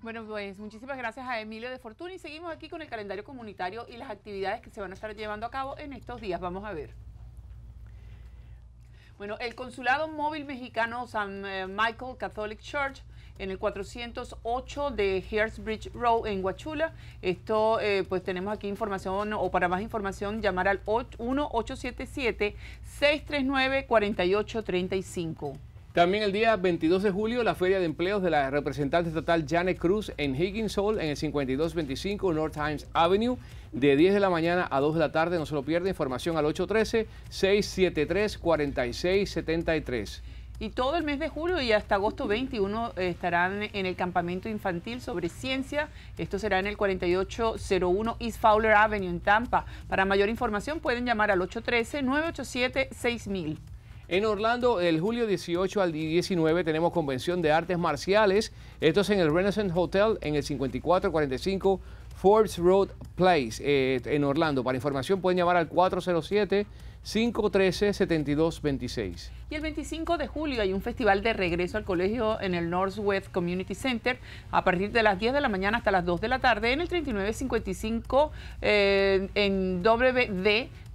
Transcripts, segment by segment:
Bueno, pues muchísimas gracias a Emilio de Fortuny. Seguimos aquí con el calendario comunitario y las actividades que se van a estar llevando a cabo en estos días. Vamos a ver. Bueno, el Consulado Móvil Mexicano San Michael Catholic Church en el 408 de Hearsbridge Road en Huachula. Esto, pues tenemos aquí información, o para más información, llamar al 1-877-639-4835. También el día 22 de julio, la Feria de Empleos de la representante estatal Janet Cruz en Higgins Hall, en el 5225 North Times Avenue, de 10 de la mañana a 2 de la tarde. No se lo pierda, información al 813-673-4673. Y todo el mes de julio y hasta agosto 21 estarán en el Campamento Infantil sobre Ciencia. Esto será en el 4801 East Fowler Avenue en Tampa. Para mayor información pueden llamar al 813-987-6000. En Orlando, el julio 18 al 19 tenemos convención de artes marciales. Esto es en el Renaissance Hotel en el 5445 Forbes Road Place en Orlando. Para información pueden llamar al 407-513-7226. Y el 25 de julio hay un festival de regreso al colegio en el Northwest Community Center a partir de las 10 de la mañana hasta las 2 de la tarde en el 3955 en WD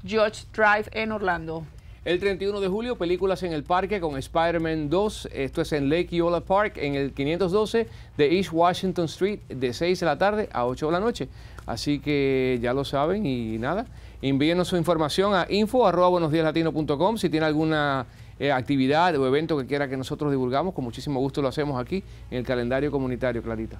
George Drive en Orlando. El 31 de julio, películas en el parque con Spider-Man 2. Esto es en Lake Eola Park, en el 512 de East Washington Street, de 6 de la tarde a 8 de la noche. Así que ya lo saben y nada, envíenos su información a info@buenosdiaslatino.com si tiene alguna actividad o evento que quiera que nosotros divulgamos. Con muchísimo gusto lo hacemos aquí en el calendario comunitario, Clarita.